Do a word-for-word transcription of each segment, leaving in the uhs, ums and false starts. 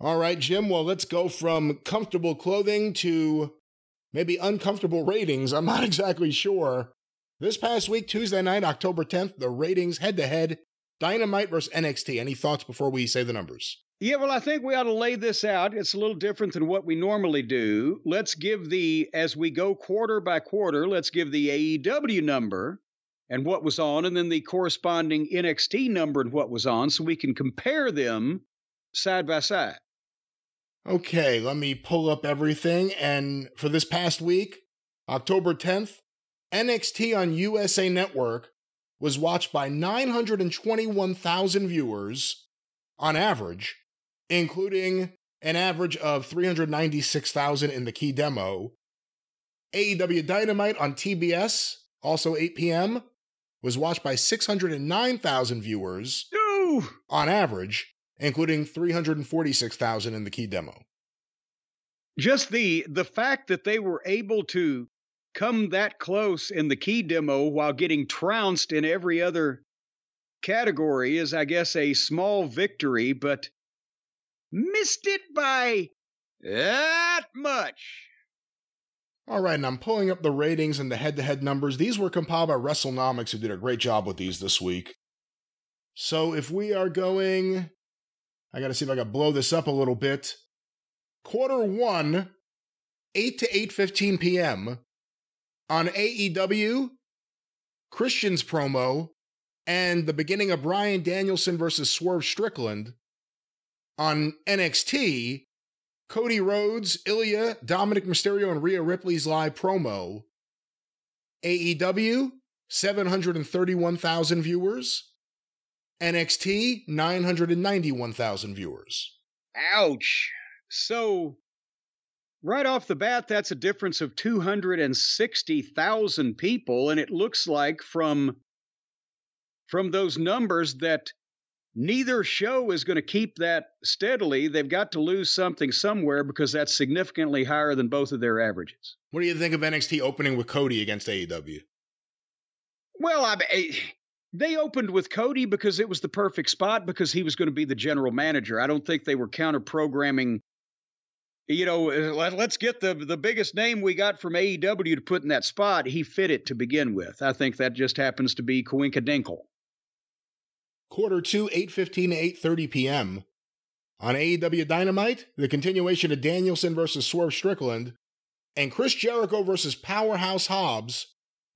All right, Jim. Well, let's go from comfortable clothing to maybe uncomfortable ratings. I'm not exactly sure. This past week, Tuesday night, October tenth, the ratings head-to-head, Dynamite versus N X T. Any thoughts before we say the numbers? Yeah, well, I think we ought to lay this out. It's a little different than what we normally do. Let's give the, as we go quarter by quarter, let's give the A E W number and what was on, and then the corresponding N X T number and what was on, so we can compare them side by side. Okay, let me pull up everything. And for this past week, October tenth, N X T on U S A Network was watched by nine hundred twenty-one thousand viewers on average, including an average of three hundred ninety-six thousand in the key demo. A E W Dynamite on T B S, also eight p m, was watched by six hundred nine thousand viewers Ooh. on average, including three hundred forty-six thousand in the key demo. Just the the fact that they were able to come that close in the key demo while getting trounced in every other category is, I guess, a small victory, but missed it by that much. All right, and I'm pulling up the ratings and the head-to-head numbers. These were compiled by WrestleNomics, who did a great job with these this week. So if we are going... I got to see if I can blow this up a little bit. Quarter one, eight to eight fifteen p m on A E W, Christian's promo, and the beginning of Bryan Danielson versus Swerve Strickland. On N X T, Cody Rhodes, Ilya, Dominic Mysterio, and Rhea Ripley's live promo. A E W, seven hundred thirty-one thousand viewers. N X T, nine hundred ninety-one thousand viewers. Ouch. So, right off the bat, that's a difference of two hundred sixty thousand people, and it looks like from, from those numbers that neither show is going to keep that steadily. They've got to lose something somewhere, because that's significantly higher than both of their averages. What do you think of N X T opening with Cody against A E W? Well, I... I They opened with Cody because it was the perfect spot, because he was going to be the general manager. I don't think they were counter-programming, you know, let's get the, the biggest name we got from A E W to put in that spot. He fit it to begin with. I think that just happens to be coinkadinkle. Quarter two, eight fifteen to eight thirty p m on A E W Dynamite, the continuation of Danielson versus Swerve Strickland and Chris Jericho versus Powerhouse Hobbs.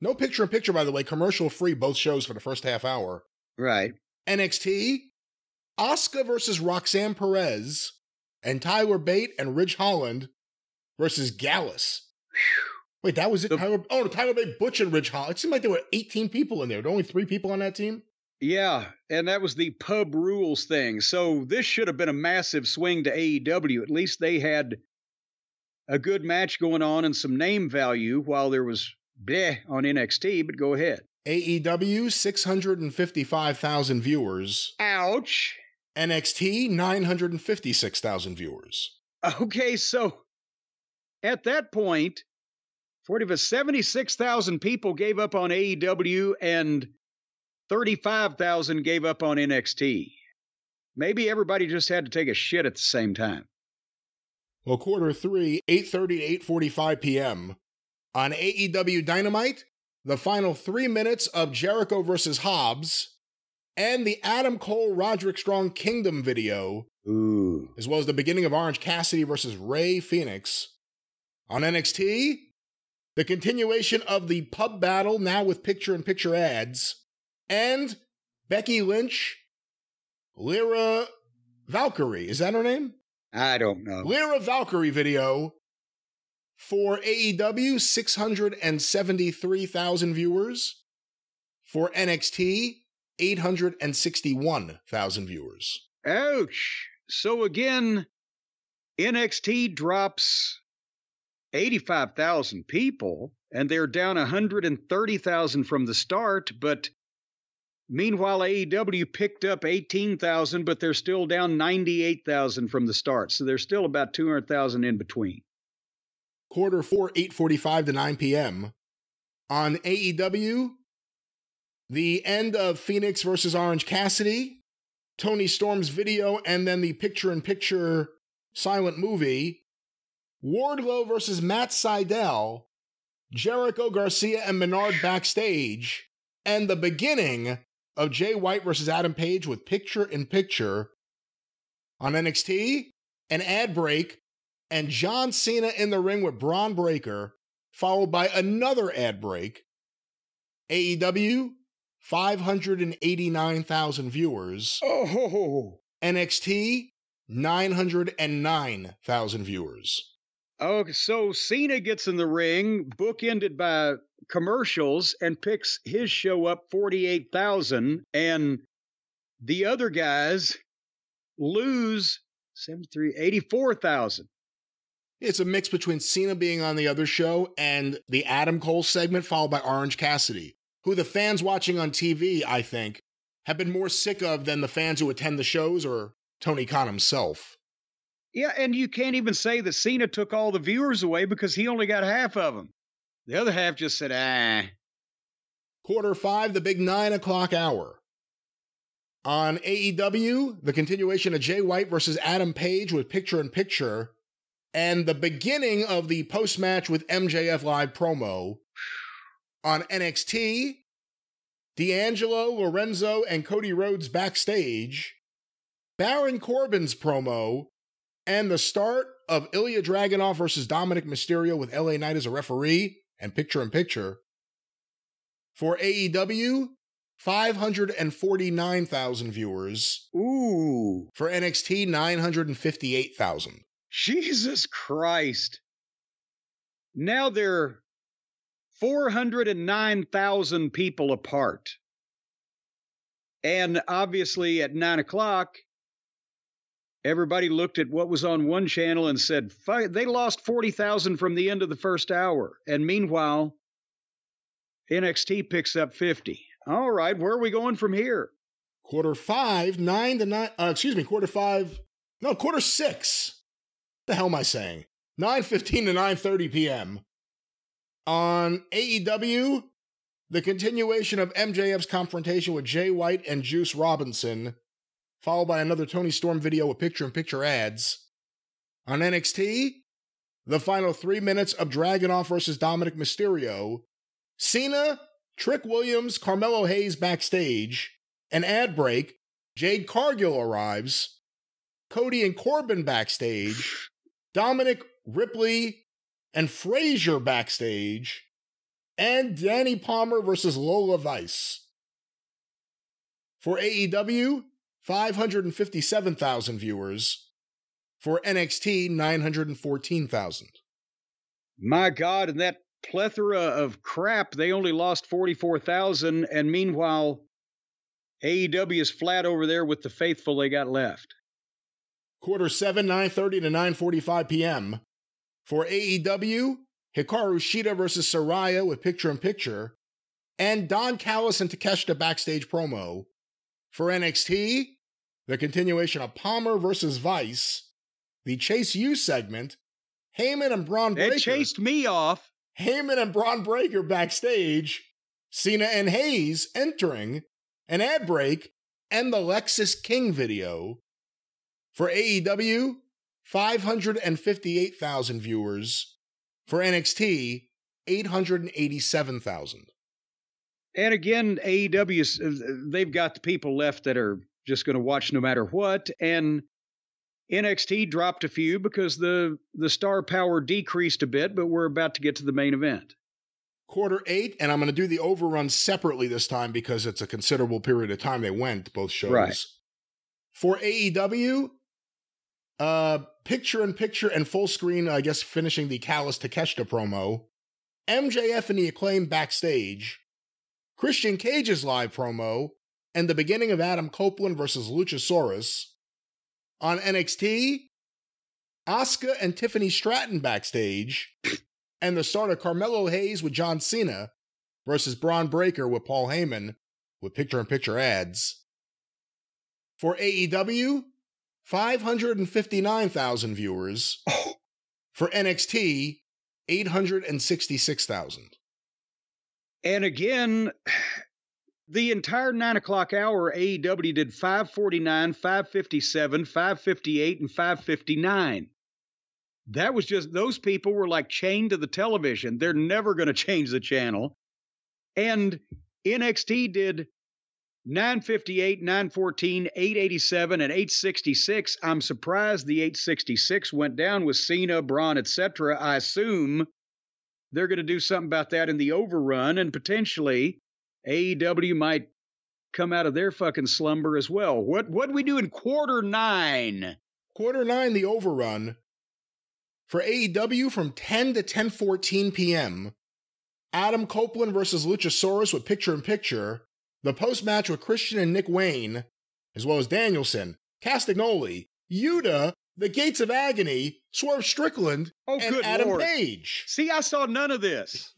No picture-in-picture, by the way, commercial-free, both shows for the first half hour. Right. N X T, Asuka versus Roxanne Perez, and Tyler Bate and Ridge Holland versus Gallus. Wait, that was it? The, Tyler, oh, Tyler Bate, Butch, and Ridge Holland. It seemed like there were eighteen people in there. There were only three people on that team? Yeah, and that was the pub rules thing. So this should have been a massive swing to A E W. At least they had a good match going on and some name value, while there was... bleh on N X T, but go ahead. A E W, six hundred fifty-five thousand viewers. Ouch. N X T, nine hundred fifty-six thousand viewers. Okay, so at that point, forty to seventy-six thousand people gave up on A E W and thirty-five thousand gave up on N X T. Maybe everybody just had to take a shit at the same time. Well, quarter three, eight thirty to eight forty-five p m on A E W Dynamite, the final three minutes of Jericho versus Hobbs, and the Adam Cole Roderick Strong Kingdom video, Ooh. as well as the beginning of Orange Cassidy versus Rey Fenix. On N X T, the continuation of the pub battle, now with picture-in-picture ads, and Becky Lynch, Lyra Valkyrie, is that her name? I don't know. Lyra Valkyrie video. For A E W, six hundred seventy-three thousand viewers. For N X T, eight hundred sixty-one thousand viewers. Ouch. So again, N X T drops eighty-five thousand people, and they're down one hundred thirty thousand from the start, but meanwhile, A E W picked up eighteen thousand, but they're still down ninety-eight thousand from the start, so they're still about two hundred thousand in between. Quarter four, eight forty-five to nine p m on A E W, the end of Phoenix versus Orange Cassidy, Tony Storm's video, and then the picture-in-picture silent movie, Wardlow versus Matt Sydal, Jericho, Garcia, and Menard backstage, and the beginning of Jay White versus Adam Page with picture-in-picture on N X T, an ad break, and John Cena in the ring with Bron Breakker, followed by another ad break. A E W, five hundred eighty-nine thousand viewers. Oh. N X T, nine hundred nine thousand viewers. Oh, so Cena gets in the ring, bookended by commercials, and picks his show up forty-eight thousand, and the other guys lose eighty-four thousand. It's a mix between Cena being on the other show and the Adam Cole segment, followed by Orange Cassidy, who the fans watching on T V, I think, have been more sick of than the fans who attend the shows or Tony Khan himself. Yeah, and you can't even say that Cena took all the viewers away because he only got half of them. The other half just said, ah. Quarter five, the big nine o'clock hour. On A E W, the continuation of Jay White versus Adam Page with picture-in-picture, and the beginning of the post-match with M J F live promo. On N X T, D'Angelo, Lorenzo, and Cody Rhodes backstage, Baron Corbin's promo, and the start of Ilya Dragunov versus Dominic Mysterio with L A Knight as a referee, and picture-in-picture. For A E W, five hundred forty-nine thousand viewers. Ooh. For N X T, nine hundred fifty-eight thousand. Jesus Christ. Now they're four hundred nine thousand people apart. And obviously at nine o'clock, everybody looked at what was on one channel and said, they lost forty thousand from the end of the first hour. And meanwhile, N X T picks up fifty. All right, where are we going from here? Quarter five, nine to nine, uh, excuse me, quarter five, no, quarter six. What the hell am I saying? nine fifteen to nine thirty p m On A E W, the continuation of M J F's confrontation with Jay White and Juice Robinson, followed by another Tony Storm video with picture-in-picture ads. On N X T, the final three minutes of Dragunov versus Dominic Mysterio, Cena, Trick Williams, Carmelo Hayes backstage, an ad break, Jade Cargill arrives, Cody and Corbin backstage, Dominic, Ripley, and Frazier backstage, and Dani Palmer versus Lola Vice. For A E W, five hundred fifty-seven thousand viewers. For N X T, nine hundred fourteen thousand. My God, and that plethora of crap, they only lost forty-four thousand, and meanwhile, A E W is flat over there with the faithful they got left. Quarter seven, nine thirty to nine forty-five p m For A E W, Hikaru Shida versus Saraya with picture-in-picture, and Don Callis and Takeshita backstage promo. For N X T, the continuation of Palmer versus Vice, the Chase U segment, Heyman and Bron Breakker. They chased me off. Heyman and Bron Breakker backstage, Cena and Hayes entering, an ad break, and the Lexus King video. For A E W, five hundred fifty-eight thousand viewers. For N X T, eight hundred eighty-seven thousand. And again, A E W, they've got the people left that are just going to watch no matter what. And N X T dropped a few because the, the star power decreased a bit, but we're about to get to the main event. Quarter eight, and I'm going to do the overrun separately this time because it's a considerable period of time they went, both shows. Right. For A E W, uh, picture-in-picture and full screen, I guess, finishing the Gallus Takeshita promo. M J F and the Acclaim backstage. Christian Cage's live promo, and the beginning of Adam Copeland versus Luchasaurus. On N X T, Asuka and Tiffany Stratton backstage, and the start of Carmelo Hayes with John Cena versus Bron Breakker with Paul Heyman with picture-in-picture ads. For A E W, five hundred fifty-nine thousand viewers. Oh. For N X T, eight hundred sixty-six thousand. And again, The entire nine o'clock hour, A E W did five forty-nine, five fifty-seven, five fifty-eight, and five fifty-nine. That was just, those people were like chained to the television. They're never going to change the channel. And N X T did nine fifty-eight, nine fourteen, eight eighty-seven, and eight sixty-six. I'm surprised the eight sixty-six went down with Cena, Braun, et cetera. I assume they're going to do something about that in the overrun, and potentially A E W might come out of their fucking slumber as well. What what do we do in quarter nine? Quarter nine, the overrun. For A E W, from ten to ten fourteen p m, Adam Copeland versus Luchasaurus with picture-in-picture, the post-match with Christian and Nick Wayne, as well as Danielson, Castagnoli, Yuta, The Gates of Agony, Swerve Strickland, oh, and Adam Lord. Page. See, I saw none of this,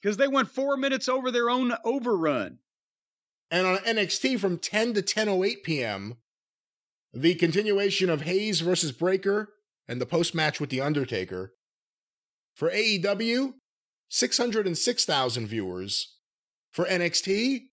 because they went four minutes over their own overrun. And on N X T, from ten to ten oh eight p m, the continuation of Hayes versus Breakker, and the post-match with The Undertaker. For A E W, six hundred six thousand viewers. For N X T,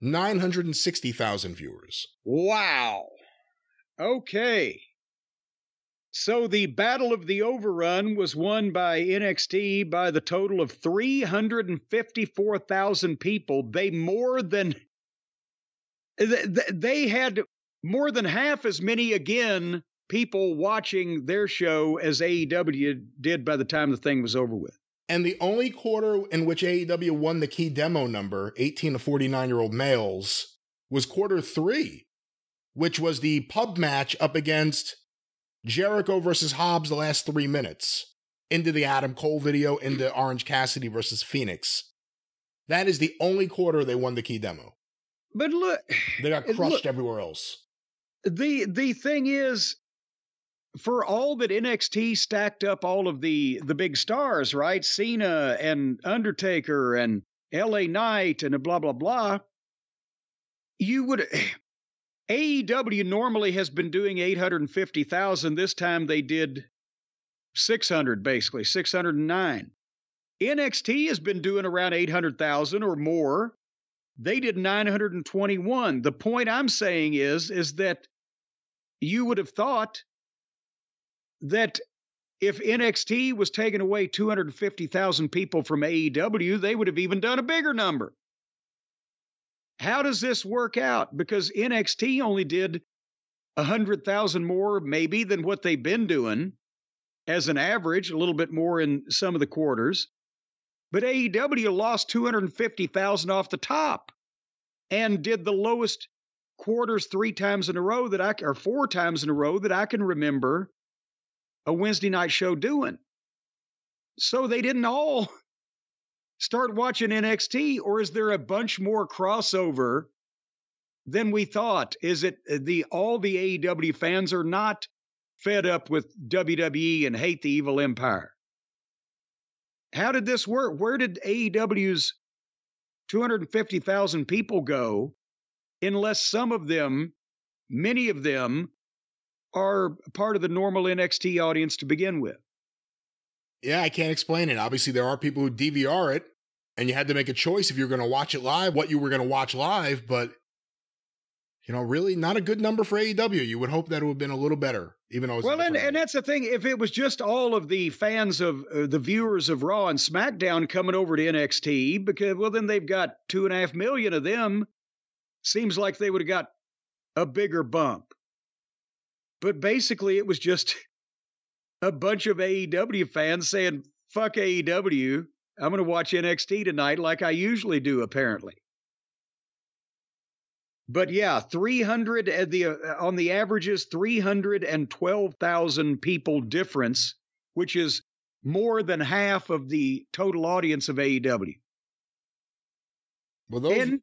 nine hundred sixty thousand viewers. Wow. Okay. So the Battle of the Overrun was won by N X T by the total of three hundred fifty-four thousand people. They more than... They had more than half as many again... people watching their show as A E W did by the time the thing was over with. And the only quarter in which A E W won the key demo number, eighteen to forty-nine-year-old males, was quarter three, which was the pub match up against Jericho versus Hobbs the last three minutes, into the Adam Cole video, into Orange Cassidy versus Phoenix. That is the only quarter they won the key demo. But look... They got crushed look, everywhere else. The, the thing is... For all that N X T stacked up all of the, the big stars, right? Cena and Undertaker and L A Knight and blah, blah, blah. You would... A E W normally has been doing eight hundred fifty thousand. This time they did six hundred, basically, six hundred nine. N X T has been doing around eight hundred thousand or more. They did nine hundred twenty-one. The point I'm saying is, is that you would have thought... that if N X T was taking away two hundred fifty thousand people from A E W, they would have even done a bigger number. How does this work out? Because N X T only did one hundred thousand more maybe than what they've been doing as an average, a little bit more in some of the quarters. But A E W lost two hundred fifty thousand off the top and did the lowest quarters three times in a row that I, or four times in a row that I can remember a Wednesday night show doing. So they didn't all start watching N X T, or is there a bunch more crossover than we thought? Is it the all the A E W fans are not fed up with W W E and hate the evil empire? How did this work? Where did A E W's two hundred fifty thousand people go, unless some of them, many of them, are part of the normal N X T audience to begin with? Yeah, I can't explain it. Obviously, there are people who D V R it, and you had to make a choice if you were going to watch it live, what you were going to watch live, but, you know, really not a good number for A E W. You would hope that it would have been a little better, even though it's... Well, and, and that's the thing. If it was just all of the fans of uh, the viewers of Raw and SmackDown coming over to N X T, because, well, then they've got two and a half million of them. Seems like they would have got a bigger bump. But basically, it was just a bunch of A E W fans saying, fuck A E W, I'm going to watch N X T tonight like I usually do, apparently. But yeah, three hundred at the, uh, on the averages, three hundred twelve thousand people difference, which is more than half of the total audience of A E W. Well, those, and,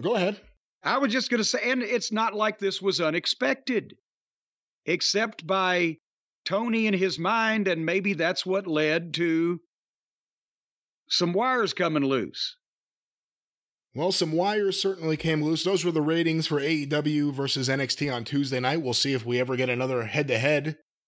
go ahead. I was just going to say, and it's not like this was unexpected. Except by Tony and his mind, and maybe that's what led to some wires coming loose. Well, some wires certainly came loose. Those were the ratings for A E W versus N X T on Tuesday night. We'll see if we ever get another head-to-head